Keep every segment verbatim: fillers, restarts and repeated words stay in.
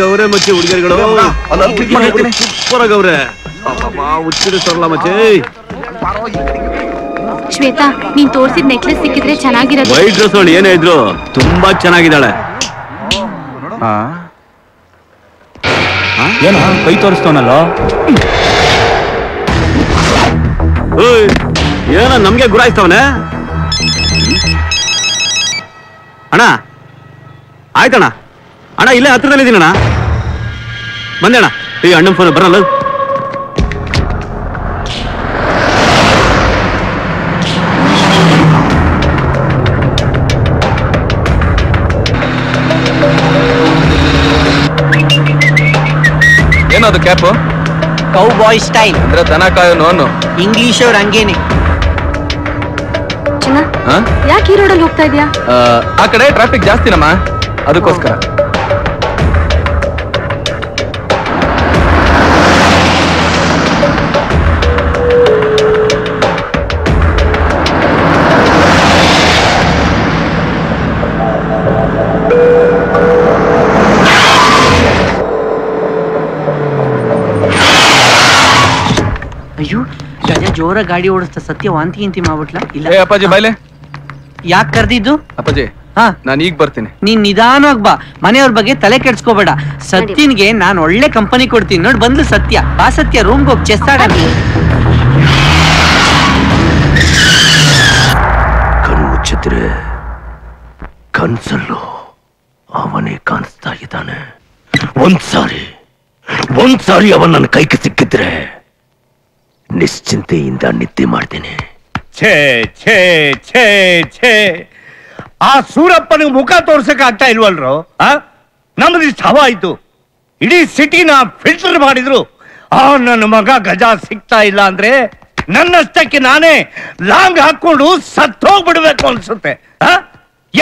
ಗೌರೆ ಮಚ್ಚಿ ಹುಡುಗಿಯರುಗಳು super ಗೌರೆ ಹುಚ್ಚಿಡ ಸರಳ ಮಚ್ಚಿ ಶ್ವೇತಾ ನೀನ್ ತೋರಿಸಿದ ನೆಕ್ಲೆಸ್ ಸಿಕ್ಕಿದ್ರೆ ಚೆನ್ನಾಗಿರೋದು ವೈಟ್ ಡ್ರೆಸ್ ಅವಳು ಏನೇ ಇದ್ರು ತುಂಬಾ ಚೆನ್ನಾಗಿದ್ದಾಳೆ ಏನ ಕೈ ತೋರಿಸ್ತವನಲ್ಲ ಏನ ನಮ್ಗೆ ಗುರಾಯಿಸ್ತವನೆ ಅಣ್ಣ ಆಯ್ತಣ್ಣ ಅಣ್ಣ ಇಲ್ಲೇ ಹತ್ರದಲ್ಲಿದ್ದೀನಣ್ಣ ಬಂದಣ್ಣ ಈ ಅಣ್ಣನ ಫೋನ್ ಬರಲ್ಲ ಏನದು ಕ್ಯಾಪ್ ಕೌಬಾಯ್ ಸ್ಟೈಲ್ ಅಂದ್ರೆ ದನ ಕಾಯೋ ನೋನು ಇಂಗ್ಲಿಷ್ ಅವ್ರ ಹಂಗೇನೆ ಯಾಕೆ ಈ ರೋಡಲ್ಲಿ ಹೋಗ್ತಾ ಇದೆಯಾ ಆ ಕಡೆ ಟ್ರಾಫಿಕ್ ಜಾಸ್ತಿನಮ್ಮ ಅದಕ್ಕೋಸ್ಕರ जोर गाड़ी ओडस्ता सत्य वांति गिंति माबिट्ला ಇಲ್ಲ ಏ ಅಪ್ಪಾಜಿ ಬೈಲೆ ಯಾಕ ಕರೆದಿದ್ದು ಅಪ್ಪಾಜಿ ಹಾ ನಾನು ಈಗ ಬರ್ತೀನಿ ನೀ ನಿಧಾನವಾಗಿ ಬಾ ಮನೆಯವರ ಬಗ್ಗೆ ತಲೆ ಕೆಡಿಸ್ಕೋಬೇಡ ಸತ್ಯನಿಗೆ ನಾನು ಒಳ್ಳೆ ಕಂಪನಿ ಕೊಡ್ತೀನಿ ನೋಡಿ ಬಂದ್ಲು ಸತ್ಯ ಬಾ ಸತ್ಯ ರೂಮ್ ಹೋಗಿ ಚೆಸ್ ಆಡೋಣ ಕಣ್ಣು ಮುಚ್ಚಿದ್ರೆ ಕನ್ಸಲ್ಲೋ ಅವನೇ ಕಾಣಿಸ್ತಾ ಇದ್ದಾನೆ ಒಂದ್ಸಾರಿ ಒಂದ್ಸಾರಿ ಅವನ ನನ್ನ ಕೈಗೆ ಸಿಕ್ಕಿದ್ರೆ ನಿಶ್ಚಿಂತೆಯಿಂದ ನಿದ್ದೆ ಮಾಡ್ತೇನೆ ಛೇ ಛೇ ಛೇ ಛೇ ಆ ಸೂರಪ್ಪನಿಗೆ ಮುಖ ತೋರ್ಸಕ್ಕೆ ಆಗ್ತಾ ಇಲ್ವಲ್ರು ನಮ್ದಿಷ್ಟು ಹವಾ ಆಯ್ತು ಇಡೀ ಸಿಟಿನ ಫಿಲ್ಟರ್ ಮಾಡಿದ್ರು ಆ ನನ್ನ ಮಗ ಗಜ ಸಿಗ್ತಾ ಇಲ್ಲ ಅಂದ್ರೆ ನನ್ನಷ್ಟಕ್ಕೆ ನಾನೇ ಲಾಂಗ್ ಹಾಕೊಂಡು ಸತ್ತೋಗ್ಬಿಡ್ಬೇಕು ಅನ್ಸುತ್ತೆ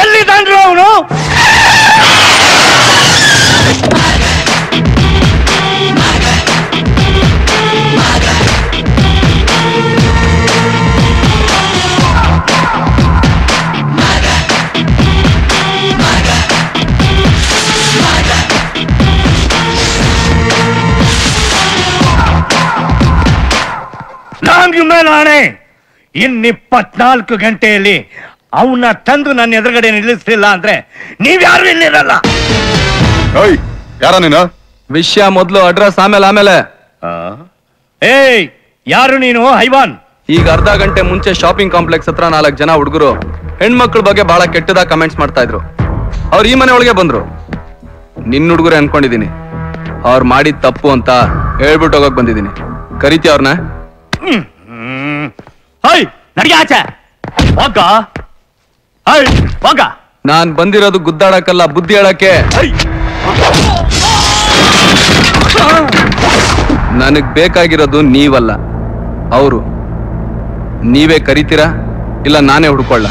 ಎಲ್ಲಿದ್ದಾನ್ರು ಅವನು ನಾನೇ ಇನ್ನಿಪ್ಪತ್ನಾಲ್ಕು ಗಂಟೆಯಲ್ಲಿ ಅವನ್ನ ತಂದು ನನ್ನ ಎದುರುಗಡೆ ನಿಲ್ಲಿಸಲಿಲ್ಲ ಅಂದ್ರೆ ನೀವ್ಯಾರು ಇಲ್ಲಿರಲ್ಲ ಯಾರ ನೀನು ವಿಷಯ ಮೊದಲು ಅಡ್ರೆಸ್ ಆಮೇಲೆ ಆಮೇಲೆ ಏಯ್ ಯಾರು ನೀನು ಹೈವಾನ್ ಈಗ ಅರ್ಧ ಗಂಟೆ ಮುಂಚೆ ಶಾಪಿಂಗ್ ಕಾಂಪ್ಲೆಕ್ಸ್ ಹತ್ರ ನಾಲ್ಕು ಜನ ಹುಡುಗರು ಹೆಣ್ಮಕ್ಳ ಬಗ್ಗೆ ಬಹಳ ಕೆಟ್ಟದಾಗ ಕಮೆಂಟ್ಸ್ ಮಾಡ್ತಾ ಇದ್ರು ಅವ್ರು ಈ ಮನೆ ಒಳಗೆ ಬಂದ್ರು ನಿನ್ನ ಹುಡುಗರೇ ಅನ್ಕೊಂಡಿದೀನಿ ಅವ್ರು ಮಾಡಿದ ತಪ್ಪು ಅಂತ ಹೇಳ್ಬಿಟ್ಟು ಹೋಗಕ್ ಬಂದಿದ್ದೀನಿ ಕರಿತಿ ಅವ್ರನ್ನ ನಾನ್ ಬಂದಿರೋದು ಗುದ್ದಾಡಕ್ಕಲ್ಲ ಬುದ್ಧಿ ಹೇಳಕ್ಕೆ ನನಗ್ ಬೇಕಾಗಿರೋದು ನೀವಲ್ಲ ಅವರು ನೀವೇ ಕರಿತೀರಾ ಇಲ್ಲ ನಾನೇ ಹುಡ್ಕೊಳ್ಳ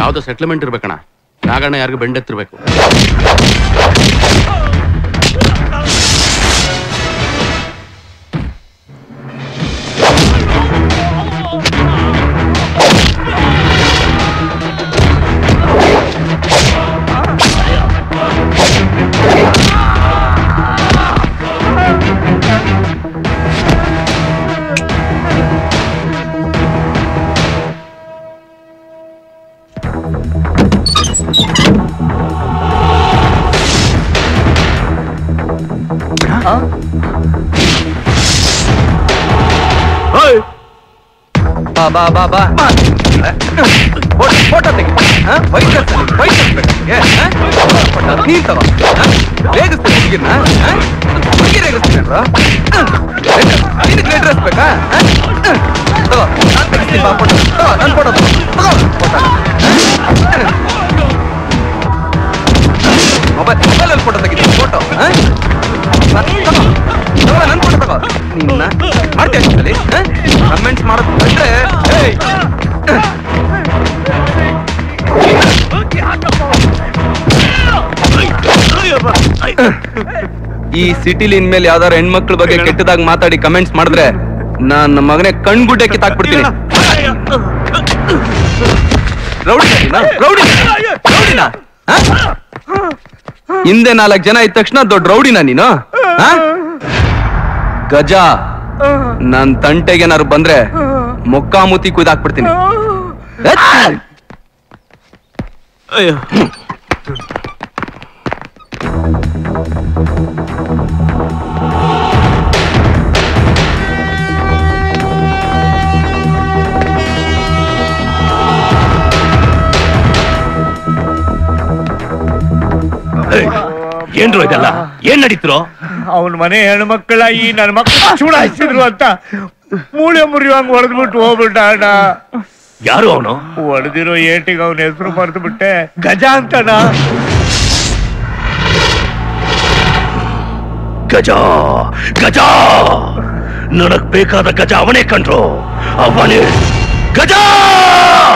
ಯಾವ್ದೋ ಸೆಟ್ಲ್ಮೆಂಟ್ ಇರ್ಬೇಕಣ್ಣ ನಾಗಣ್ಣ ಯಾರಿಗೂ ಬೆಂಡೆತ್ತಿರ್ಬೇಕು ಬಾ ಬಾ ಬಾ ಫೋಟೋ ತೆಗಿ ವೈಟ್ ವೈಟ್ ನೀನ್ ತಗೋ ರೇಗಿಸ್ತೀನಿ ಹುಡುಗಿರ್ನ ಹುಡುಗಿ ರೇಗಿಸ್ತೀನಲ್ರ ಐದಕ್ಕೆ ಲೇಟ್ ರೇಸ್ಬೇಕಾ ತಗೋ ನಾನು ತೆಗಿಸ್ತೀನಿ ಬಾ ಫೋಟೋ ತಗೋ ನನ್ನ ಫೋಟೋ ತಗೋ ಮೊಬೈಲ್ ಮೊಬೈಲಲ್ಲಿ ಫೋಟೋ ತೆಗಿದ್ದೀನಿ ಫೋಟೋ ನನ್ನ ಫೋಟೋ ತಗೋ ನಿನ್ನ ಮಾಡ್ತೀವಿ ಕಮೆಂಟ್ಸ್ ಮಾಡೋದು ಬಂದ್ರೆ सिटील इनमेल यार हेण्मक्ल बगे केट्टदागि माताडि कमेंट्स माडिद्रे नान नम्म मगने कण्गुड्डे किताक्बिड्तीनि रौडिना रौडिना हिंदे नाल्कु जन इद्द तक्षण दोड्ड रौडिना नीनु गज नान तंटेगे नारु बंद्रे मोक्का मूति कुदाक्बिड्तीनि अय्यो ಏನ್ರೋ ಇದಲ್ಲ ಏನ್ ನಡೀತ್ರೋ ಅವನ ಮನೆ ಹೆಣ್ಣು ಮಕ್ಕಳ ಈ ನನ್ನ ಮಕ್ಕಳು ಚೂಡಾಯಿಸಿದ್ರು ಅಂತ ಮೂಳೆ ಮುರಿಯುವಂಗೆ ಹೊಡೆದ್ಬಿಟ್ಟು ಹೋಗ್ಬಿಟ್ಟ ಅಣ್ಣ. ಯಾರು ಅವನು? ಹೊಡೆದಿರೋ ಏಟಿಗೆ ಅವನ ಹೆಸರು ಮರೆತು ಬಿಟ್ಟೆ, ಗಜ ಅಂತಣ್ಣ. ಗಜ ಗಜ ನನಗೆ ಬೇಕಾದ ಗಜ ಅವನೇ ಕಂಡ್ರೋ, ಅವನೇ ಗಜ.